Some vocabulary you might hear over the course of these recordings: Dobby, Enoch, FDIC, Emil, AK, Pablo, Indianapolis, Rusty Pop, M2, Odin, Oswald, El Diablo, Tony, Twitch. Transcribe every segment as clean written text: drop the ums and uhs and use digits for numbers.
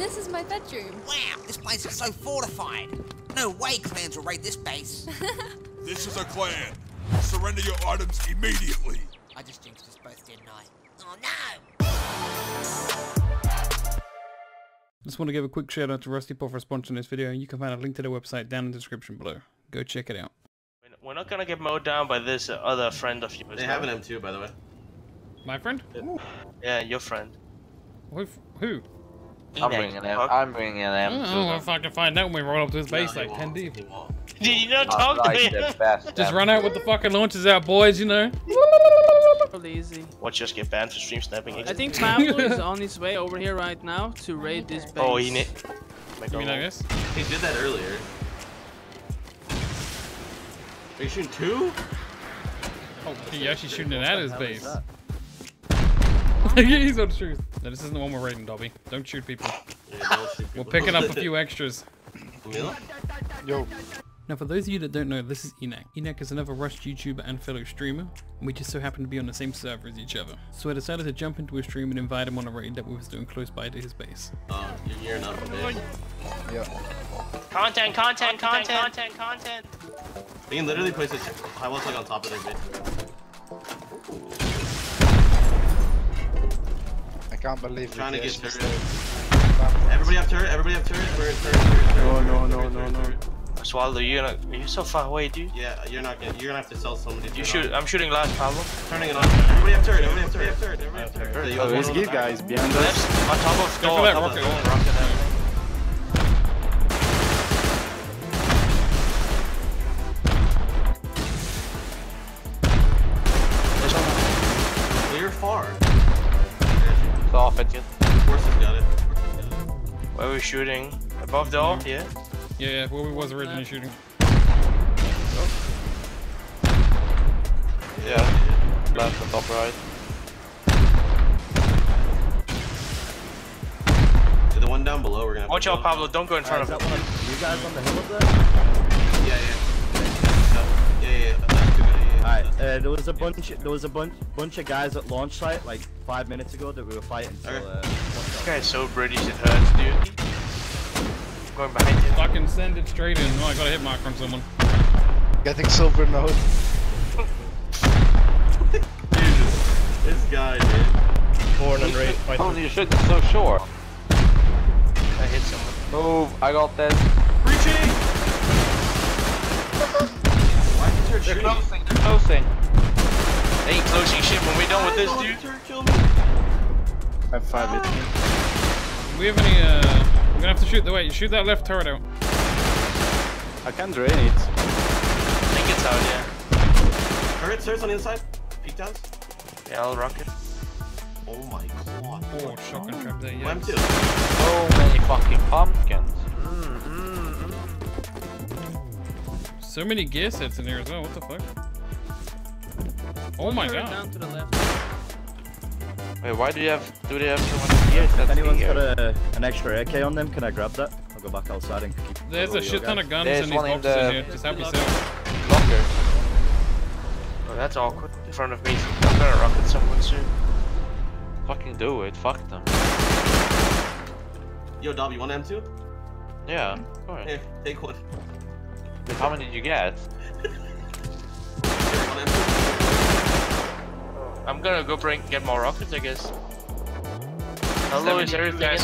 And this is my bedroom. Wow, this place is so fortified. No way clans will raid this base. This is a clan. Surrender your items immediately. I just jinxed us both, didn't I? Oh no! Just want to give a quick shout out to Rusty Pop for sponsoring this video. You can find a link to their website down in the description below. Go check it out. We're not gonna get mowed down by this other friend of yours. They have an M2, by the way. My friend? Yeah, your friend. Who? I'm bringing an M. I'm bringing an M. I don't know if I can find out when we roll up to his base like 10 deep. Did you not talk to me? Just run out with the fucking launches out, boys. You know. Easy. Watch us get banned for stream snapping. I think Pablo is on his way over here right now to raid this base. Oh, he did. You know this? He did that earlier. Are you shooting two? Oh, he actually shooting it at his base. He's on truth. No, this isn't the one we're raiding, Dobby. Don't shoot people. Yeah, don't shoot people. We're picking up a few extras. Yo. Now, for those of you that don't know, this is Enoch. Enoch is another Rust YouTuber and fellow streamer, and we just so happen to be on the same server as each other. So I decided to jump into his stream and invite him on a raid that we was doing close by to his base. You're gearing up a bit. Yeah. Content. They can literally place this high walls like on top of their base. I can't believe trying to get turret. Everybody have turret. We're turret. No. Oswald, are you so far away, dude? Yeah, you're gonna have to sell somebody. I'm shooting last, Pablo. Turning it on. Everybody have turret. Everybody have turret. There's gear guys behind us. On top of go that rocket. Clear far. It's off it. Forces got it. Where are we shooting? Above the door? Yeah. Yeah, where we was originally shooting. Yeah, left and top right. To the one down below, we're gonna. Watch out, Pablo! Don't go in front of him. You guys on the hill up there? Yeah. Alright, there was a bunch of guys at launch site like 5 minutes ago that we were fighting. This guy is so British it hurts, dude. Going behind you. Fucking send it straight in. Oh, I got a hit mark from someone. Getting silver mode. Dude, this guy, dude. Born and raised by. Tony, you shouldn't be so sure. I hit someone. Move, I got this. Reaching! Why did you turn? They're closing. They ain't closing shit when we're done with this, dude. I'm 5 hits. Do we have any, I'm gonna have to shoot the way. You shoot that left turret out. I can drain it. I think it's out, yeah. Turret's on the inside. Peek down. Yeah, I'll rock it. Oh my god. Oh, shotgun trap there, yeah. So many fucking pumpkins. So many gear sets in here as well, what the fuck? Oh my god. Down to the left. Wait, why do they have so much gear? If anyone's got an extra AK on them, can I grab that? I'll go back outside and keep. There's a shit ton of guns in these boxes in here, just help yourself. Locker. Oh, that's awkward. In front of me, I'm gonna rocket someone soon. Fucking do it, fuck them. Yo, Dobby, you want M2? Yeah, alright. Here, take one. How many did you get? I'm gonna go get more rockets, I guess. How low is everything in it?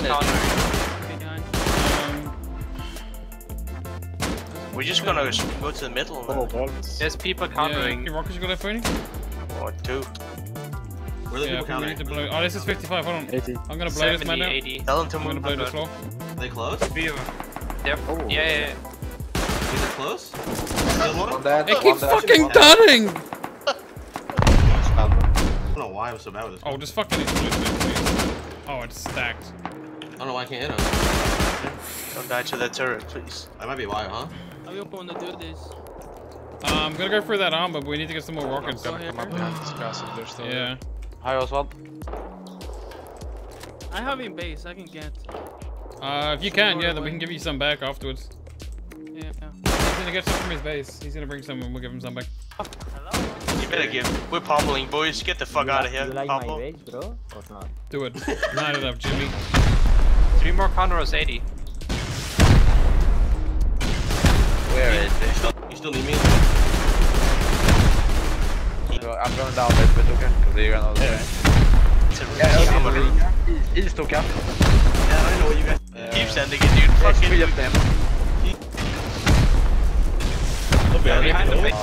We're just gonna go to the middle. There's people countering. Any rockets you got left for any? Or two. Where are the people countering? Oh, this is 55, hold on. 80. I'm gonna blow 70, this man out. 80. Tell them to move. I'm gonna blow this floor. Are they close? Yep. Oh, yeah. Is it close? They keep fucking dunning! I don't know why I was so bad with this. Oh, just fucking explode it, please. Oh, it's stacked. I don't know why I can't hit him. Don't die to that turret, please. That might be why, huh? How are you going to do this? I'm gonna go for that arm, but we need to get some more rockets. Yeah. Hi, Oswald. I have in base, I can get. If you can, yeah, then we can give you some back afterwards. Yeah. He's gonna get some from his base. He's gonna bring some and we'll give him some back. Hello? You better give. We're pombling, boys. Get the fuck out of here. You like my rage, bro? Or not? Do it. Not enough, Jimmy. 3 more Conroe's 80. Where is it? You still need me? I'm going down a little bit, okay? Because they're going all the way. Yeah, East, okay? Yeah, I know you guys. Keep sending it, dude. Fuck it. Free up them. Behind the base.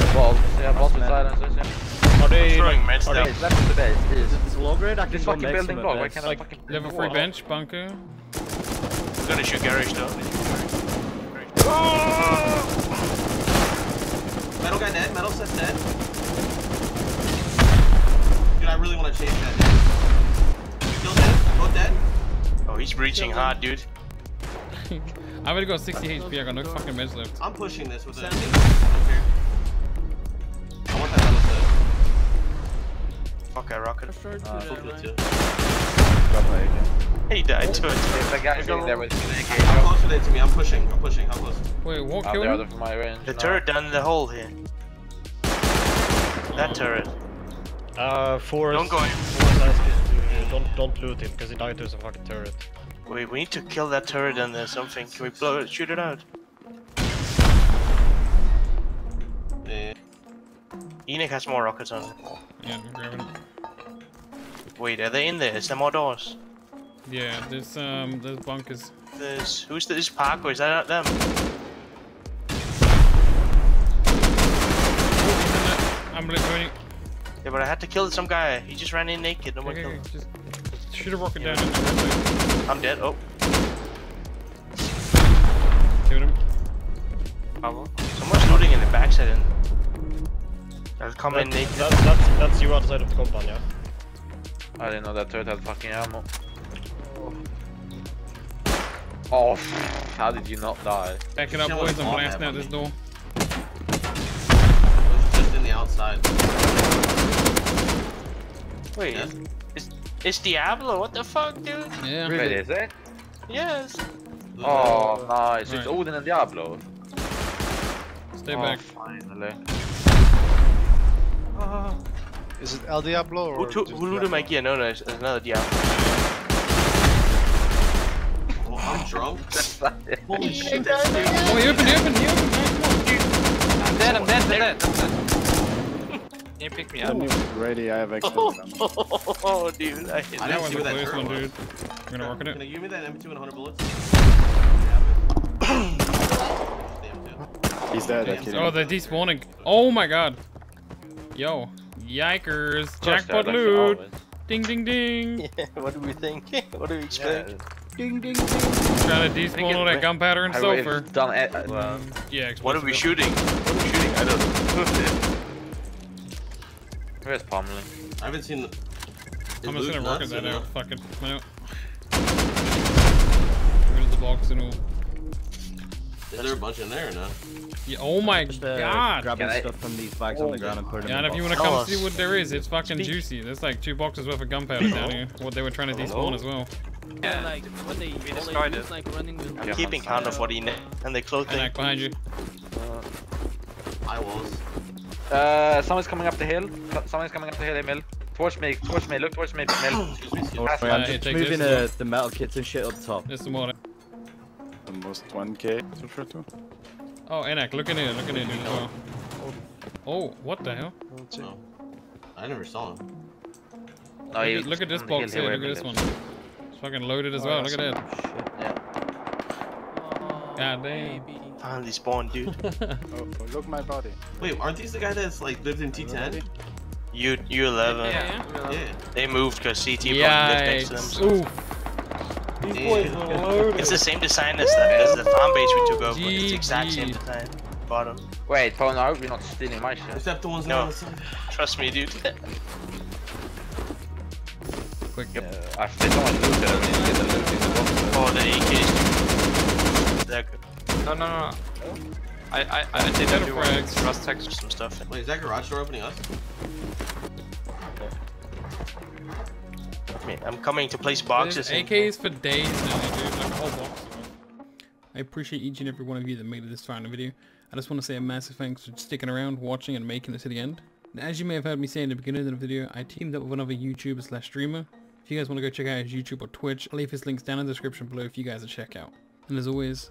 Yeah, balls. Yeah, balls with silencers, yeah. Are they throwing meds down? Left of the base, East. It's low grade, I can go next to it. It's like level 3 bench, bunker. I'm gonna shoot garage though. Oh! Metal guy dead, metal set dead. Dude, I really wanna chase that dude. Still dead, both dead. Oh, he's breaching hard, dude. I'm gonna go 60 HP, I got no fucking meds left. I'm pushing this with a... I want that metal set. Fuck, I rocket. He died to it. There's a guy sitting there with me. How close are they to me? I'm pushing. I'm pushing. How close? Wait, what killed him? Out of my range. The turret down the hole here. That turret. Forest. Don't go in. Don't loot him, because he died to some fucking turret. Wait, we need to kill that turret and there's something. Can we blow it? Shoot it out. Enoch has more rockets on it. Yeah, I'm grabbing it. Wait, are they in there? Is there more doors? Yeah, there's bunkers. There's... who's this parkour? Is that them? I'm returning. Yeah, but I had to kill some guy. He just ran in naked. No one killed him. Just shoot a rocket down. In I'm dead. Oh. Shoot him. Pablo. Someone's looting in the backside. I'll come in naked. That's you outside of the compound, yeah? I didn't know that turret had fucking ammo. Oh, how did you not die? Back it up, boys, I'm blasting out this door. It's just in the outside. Wait, yeah. It's Diablo, what the fuck, dude? Yeah. Really, is it? Yes. Oh, nice, right. It's Odin and Diablo. Stay back. Finally. Is it El Diablo or... Who looted my gear? No, it's another Diablo. I'm drunk. Holy shit. Oh, he opened. I'm dead. Can you pick me up? I'm even ready, I have extra. Oh, dude. I hit that one, dude. I'm gonna work on it. Can you give me that M2 and 100 bullets? He's dead, I kid you. Oh, they're despawning. Oh my god. Yo. Yikers. Jackpot loot. Ding, ding, ding. Yeah, what do we think? What do we expect? Ding, ding, ding. Trying to despawn all that gunpowder and sulfur. Yeah, what are we shooting? I don't know. Where's Pomlin? I haven't seen the... I'm just gonna work that out. Fuck it. Where's the box and all? Is there a bunch in there or not? Yeah, oh my god! Grabbing stuff from these bags on the ground and putting them in the box. And if you wanna come see what there is, it's fucking juicy. There's like 2 boxes worth of gunpowder down here. What they were trying to despawn as well. Yeah, like, what they destroyed it. Like I'm keeping count of what he named and they clothed him. Behind you. I was. Someone's coming up the hill. Someone's coming up the hill, Emil. Torch me, look towards me, Emil. I'm just moving the metal kits and shit up top. There's some more. Almost 1k. Too short too. Oh, Enoch, look in here, dude. Oh, what the hell? Oh. I never saw him. No, look at this box here, look at this one. Fucking loaded as well, look at that. Shit. Yeah. God damn. Finally spawned, dude. Look my body. Wait, aren't these the guy that's like lived in T10? U11. Yeah. They moved because CT probably lived next to them. Oof. These boys are loaded. It's the same design as the farm base we took over. It's the exact same design. Bottom. Wait, Tony, I hope you're not stealing my shit. Except the ones on the side. Trust me, dude. Yep. I think someone looted it. Oh, the AKs. They're good. No. I did that for rust tags or some stuff. Wait, is that garage door opening up? Okay. I'm coming to place boxes. There's AKs for days now, dude. Like a whole box. I appreciate each and every one of you that made it this far in the video. I just want to say a massive thanks for sticking around, watching, and making it to the end. Now, as you may have heard me say in the beginning of the video, I teamed up with another YouTuber/streamer. If you guys want to go check out his YouTube or Twitch, I'll leave his links down in the description below for you guys to check out. And as always,